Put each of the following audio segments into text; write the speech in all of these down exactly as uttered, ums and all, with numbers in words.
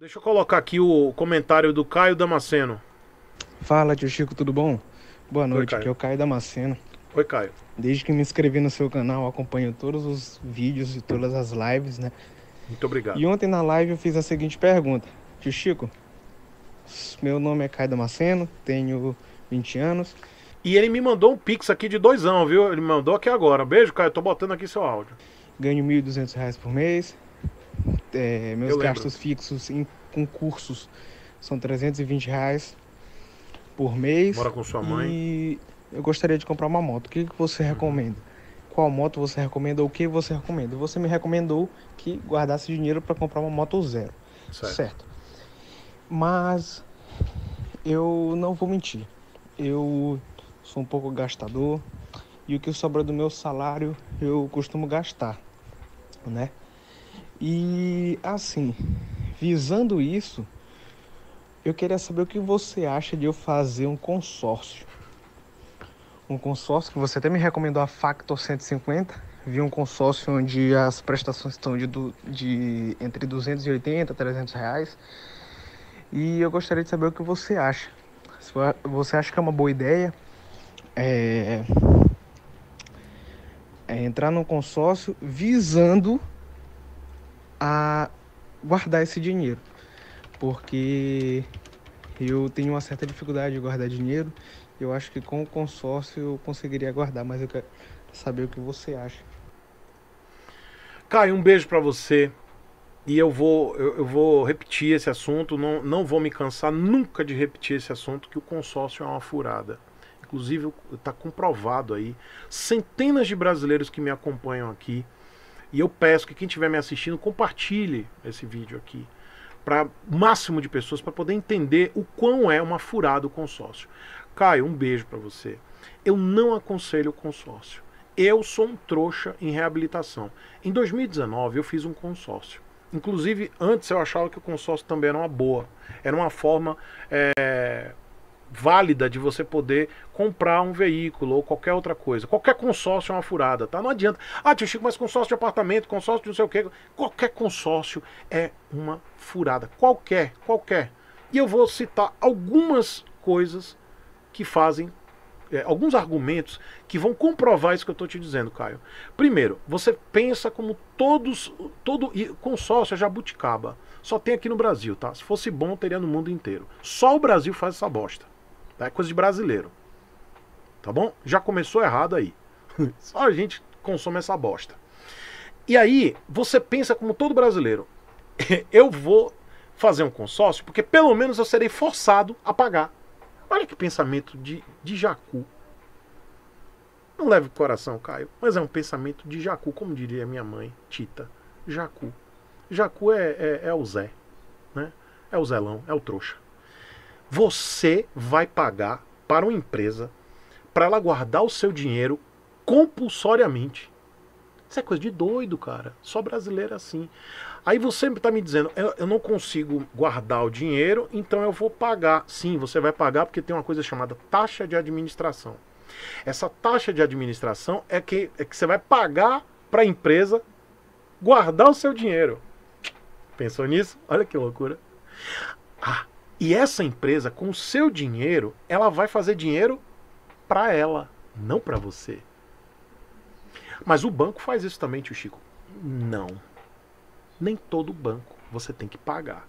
Deixa eu colocar aqui o comentário do Caio Damasceno. Fala, tio Chico, tudo bom? Boa noite, Oi, aqui é o Caio Damasceno. Oi, Caio. Desde que me inscrevi no seu canal, acompanho todos os vídeos e todas as lives, né? Muito obrigado. E ontem na live eu fiz a seguinte pergunta. Tio Chico, meu nome é Caio Damasceno, tenho vinte anos. E ele me mandou um pix aqui de doisão, viu? Ele me mandou aqui agora. Beijo, Caio, tô botando aqui seu áudio. Ganho mil e duzentos reais por mês. É, meus gastos fixos em concursos são trezentos e vinte reais por mês. Mora com sua mãe. E eu gostaria de comprar uma moto. O que você recomenda? Qual moto você recomenda? O que você recomenda? Você me recomendou que guardasse dinheiro para comprar uma moto zero. Certo. certo. Mas eu não vou mentir. Eu sou um pouco gastador. E o que sobra do meu salário eu costumo gastar, né? E assim, visando isso, eu queria saber o que você acha de eu fazer um consórcio. Um consórcio que você até me recomendou, a Fator cento e cinquenta. Vi um consórcio onde as prestações estão de, de entre duzentos e oitenta e trezentos reais. E eu gostaria de saber o que você acha. Se você acha que é uma boa ideia é, é entrar num consórcio visando a guardar esse dinheiro, porque eu tenho uma certa dificuldade de guardar dinheiro. Eu acho que com o consórcio eu conseguiria guardar, mas eu quero saber o que você acha. Caio, um beijo para você. E eu vou, eu, eu vou repetir esse assunto, não, não vou me cansar nunca de repetir esse assunto, que o consórcio é uma furada. Inclusive, está comprovado aí, centenas de brasileiros que me acompanham aqui. E eu peço que quem estiver me assistindo compartilhe esse vídeo aqui para o máximo de pessoas, para poder entender o quão é uma furada o consórcio. Caio, um beijo para você. Eu não aconselho o consórcio. Eu sou um trouxa em reabilitação. Em dois mil e dezenove eu fiz um consórcio. Inclusive, antes eu achava que o consórcio também era uma boa. Era uma forma é, válida de você poder comprar um veículo ou qualquer outra coisa. Qualquer consórcio é uma furada, tá? Não adianta. Ah, tio Chico, mas consórcio de apartamento, consórcio de não sei o quê. Qualquer consórcio é uma furada. Qualquer, qualquer. E eu vou citar algumas coisas que fazem, é, alguns argumentos que vão comprovar isso que eu tô te dizendo, Caio. Primeiro, você pensa como todos, todo consórcio é jabuticaba. Só tem aqui no Brasil, tá? Se fosse bom, teria no mundo inteiro. Só o Brasil faz essa bosta. É coisa de brasileiro, tá bom? Já começou errado aí. Só a gente consome essa bosta. E aí, você pensa como todo brasileiro. Eu vou fazer um consórcio porque pelo menos eu serei forçado a pagar. Olha que pensamento de, de jacu. Não leve o coração, Caio, mas é um pensamento de jacu, como diria minha mãe, Tita. Jacu. Jacu é, é, é o Zé, né? É o Zelão, é o trouxa. Você vai pagar para uma empresa para ela guardar o seu dinheiro compulsoriamente. Isso é coisa de doido, cara. Só brasileiro é assim. Aí você está me dizendo, eu, eu não consigo guardar o dinheiro, então eu vou pagar. Sim, você vai pagar porque tem uma coisa chamada taxa de administração. Essa taxa de administração é que, é que você vai pagar para a empresa guardar o seu dinheiro. Pensou nisso? Olha que loucura. Ah! E essa empresa, com o seu dinheiro, ela vai fazer dinheiro para ela, não para você. Mas o banco faz isso também, tio Chico? Não. Nem todo banco. Você tem que pagar.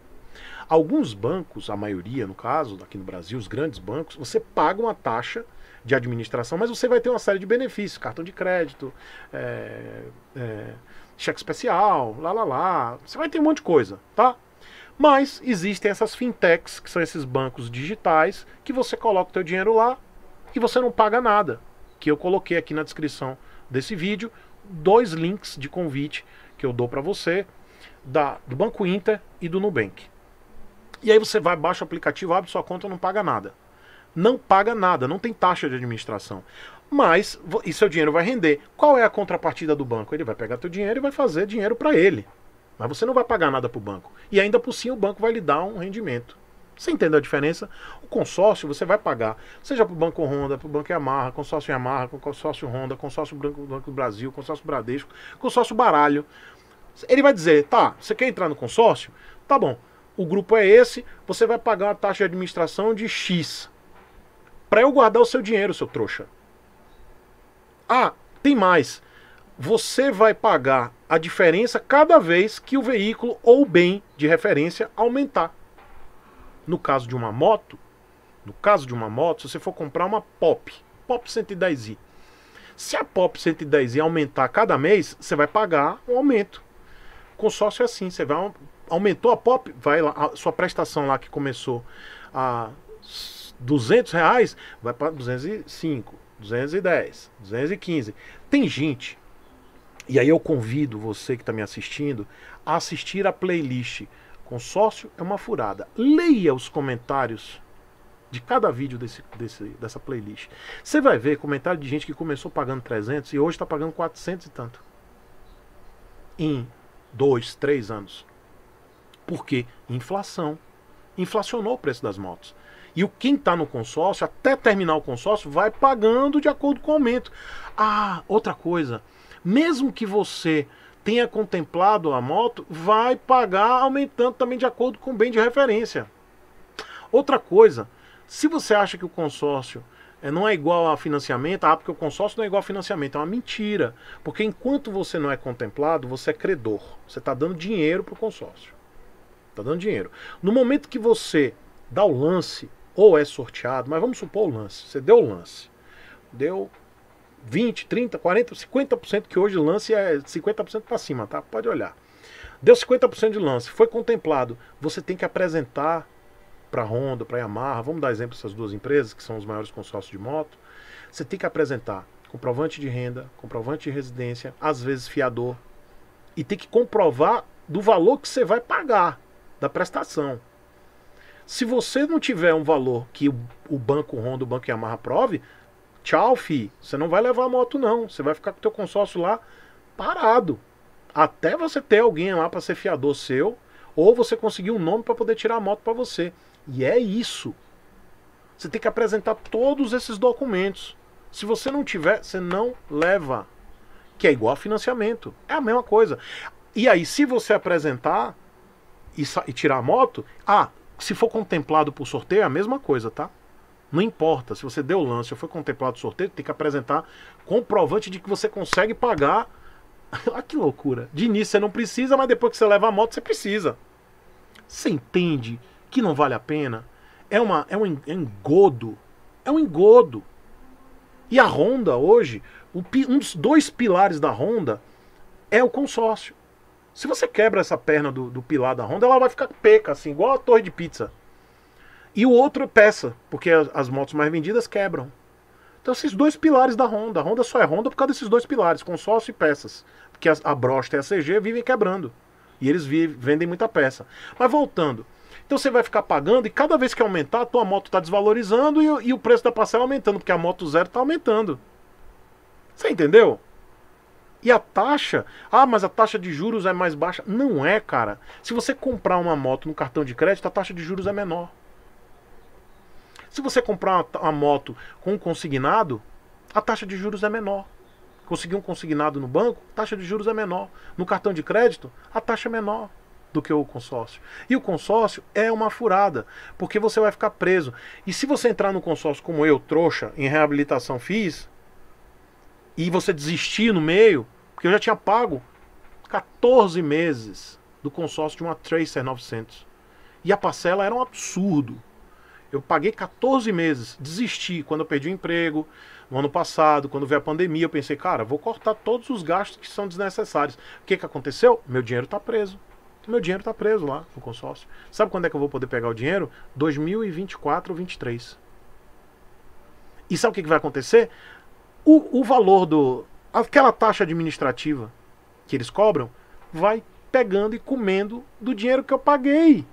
Alguns bancos, a maioria, no caso, aqui no Brasil, os grandes bancos, você paga uma taxa de administração, mas você vai ter uma série de benefícios, cartão de crédito, é, é, cheque especial, lá, lá, lá. Você vai ter um monte de coisa, tá? Mas existem essas fintechs, que são esses bancos digitais, que você coloca o teu dinheiro lá e você não paga nada. Que eu coloquei aqui na descrição desse vídeo, dois links de convite que eu dou para você, da, do Banco Inter e do Nubank. E aí você vai, baixa o aplicativo, abre sua conta e não paga nada. Não paga nada, não tem taxa de administração. Mas, e seu dinheiro vai render. Qual é a contrapartida do banco? Ele vai pegar teu dinheiro e vai fazer dinheiro para ele. Mas você não vai pagar nada para o banco. E ainda por cima o banco vai lhe dar um rendimento. Você entende a diferença? O consórcio você vai pagar, seja para o Banco Honda, para o Banco Yamaha, consórcio Yamaha, consórcio Honda, consórcio Banco do Brasil, consórcio Bradesco, consórcio Baralho. Ele vai dizer, tá, você quer entrar no consórcio? Tá bom, o grupo é esse, você vai pagar uma taxa de administração de X. Para eu guardar o seu dinheiro, seu trouxa. Ah, tem mais. Você vai pagar a diferença cada vez que o veículo ou bem de referência aumentar. No caso de uma moto, no caso de uma moto, se você for comprar uma Pop, Pop cento e dez i, se a Pop cento e dez i aumentar cada mês, você vai pagar um aumento. Consórcio é assim, você vai, aumentou a Pop, vai lá, a sua prestação lá que começou a duzentos reais, vai para duzentos e cinco, duzentos e dez, duzentos e quinze. Tem gente, e aí eu convido você que está me assistindo, a assistir a playlist Consórcio é uma Furada. Leia os comentários de cada vídeo desse, desse, dessa playlist. Você vai ver comentário de gente que começou pagando trezentos e hoje está pagando quatrocentos e tanto. Em dois, três anos. Por quê? Inflação. Inflacionou o preço das motos. E quem está no consórcio, até terminar o consórcio, vai pagando de acordo com o aumento. Ah, outra coisa. Mesmo que você tenha contemplado a moto, vai pagar aumentando também de acordo com o bem de referência. Outra coisa, se você acha que o consórcio não é igual a financiamento, ah, porque o consórcio não é igual a financiamento, é uma mentira. Porque enquanto você não é contemplado, você é credor. Você está dando dinheiro para o consórcio. Está dando dinheiro. No momento que você dá o lance, ou é sorteado, mas vamos supor o lance, você deu o lance, deu vinte, trinta, quarenta, cinquenta por cento, que hoje o lance é cinquenta por cento para cima, tá? Pode olhar. Deu cinquenta por cento de lance, foi contemplado. Você tem que apresentar para a Honda, para a Yamaha, vamos dar exemplo dessas duas empresas, que são os maiores consórcios de moto. Você tem que apresentar comprovante de renda, comprovante de residência, às vezes fiador, e tem que comprovar do valor que você vai pagar, da prestação. Se você não tiver um valor que o, o Banco Honda, o Banco Yamaha prove, tchau, fi, você não vai levar a moto não, você vai ficar com o teu consórcio lá parado, até você ter alguém lá para ser fiador seu, ou você conseguir um nome para poder tirar a moto para você. E é isso, você tem que apresentar todos esses documentos. Se você não tiver, você não leva, que é igual a financiamento, é a mesma coisa. E aí, se você apresentar e, e tirar a moto, ah, se for contemplado por sorteio, é a mesma coisa, tá? Não importa, se você deu o lance ou foi contemplado o sorteio, tem que apresentar comprovante de que você consegue pagar. Olha que loucura. De início você não precisa, mas depois que você leva a moto, você precisa. Você entende que não vale a pena? É, uma, é, um, é um engodo. É um engodo. E a Honda hoje, um dos dois pilares da Honda é o consórcio. Se você quebra essa perna do, do pilar da Honda, ela vai ficar peca, assim, igual a torre de pizza. E o outro é peça, porque as, as motos mais vendidas quebram. Então esses dois pilares da Honda, a Honda só é Honda por causa desses dois pilares, consórcio e peças. Porque a, a Brosta e a C G vivem quebrando. E eles vivem, vendem muita peça. Mas voltando, então você vai ficar pagando e cada vez que aumentar, a tua moto está desvalorizando e, e o preço da parcela aumentando, porque a moto zero está aumentando. Você entendeu? E a taxa, ah, mas a taxa de juros é mais baixa. Não é, cara. Se você comprar uma moto no cartão de crédito, a taxa de juros é menor. Se você comprar uma moto com um consignado, a taxa de juros é menor. Conseguir um consignado no banco, a taxa de juros é menor. No cartão de crédito, a taxa é menor do que o consórcio. E o consórcio é uma furada, porque você vai ficar preso. E se você entrar no consórcio como eu, trouxa, em reabilitação fiz, e você desistir no meio, porque eu já tinha pago quatorze meses do consórcio de uma Tracer novecentos. E a parcela era um absurdo. Eu paguei quatorze meses, desisti quando eu perdi o emprego, no ano passado, quando veio a pandemia, eu pensei, cara, vou cortar todos os gastos que são desnecessários. O que que aconteceu? Meu dinheiro tá preso. Meu dinheiro tá preso lá no consórcio. Sabe quando é que eu vou poder pegar o dinheiro? dois mil e vinte e quatro ou vinte e três. E sabe o que que vai acontecer? O, o valor do... aquela taxa administrativa que eles cobram, vai pegando e comendo do dinheiro que eu paguei.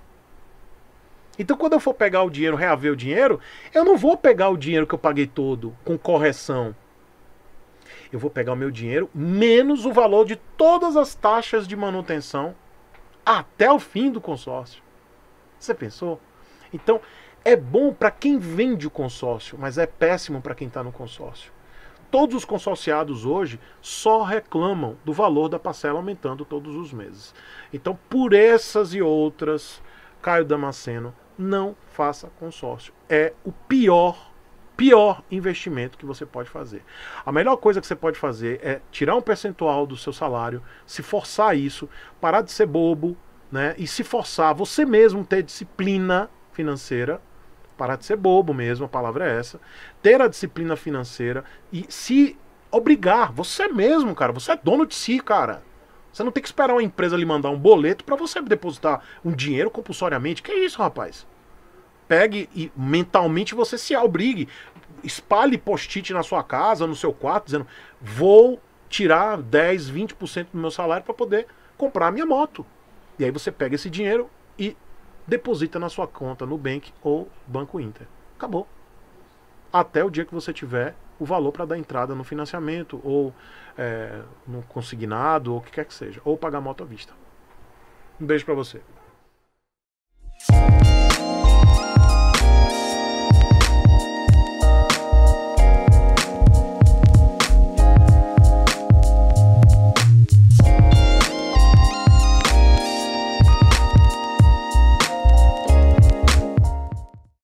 Então quando eu for pegar o dinheiro, reaver o dinheiro, eu não vou pegar o dinheiro que eu paguei todo, com correção. Eu vou pegar o meu dinheiro menos o valor de todas as taxas de manutenção até o fim do consórcio. Você pensou? Então é bom para quem vende o consórcio, mas é péssimo para quem está no consórcio. Todos os consorciados hoje só reclamam do valor da parcela aumentando todos os meses. Então por essas e outras Caio Damasceno, não faça consórcio. É o pior, pior investimento que você pode fazer. A melhor coisa que você pode fazer é tirar um percentual do seu salário, se forçar isso, parar de ser bobo, né? E se forçar, você mesmo ter disciplina financeira, parar de ser bobo mesmo, a palavra é essa, ter a disciplina financeira e se obrigar, você mesmo, cara, você é dono de si, cara. Você não tem que esperar uma empresa lhe mandar um boleto para você depositar um dinheiro compulsoriamente. Que isso, rapaz? Pegue e mentalmente você se obrigue. Espalhe post-it na sua casa, no seu quarto, dizendo, vou tirar dez, vinte por cento do meu salário para poder comprar a minha moto. E aí você pega esse dinheiro e deposita na sua conta Nubank ou Banco Inter. Acabou. Até o dia que você tiver o valor para dar entrada no financiamento, ou é, no consignado, ou o que quer que seja, ou pagar moto à vista. Um beijo para você.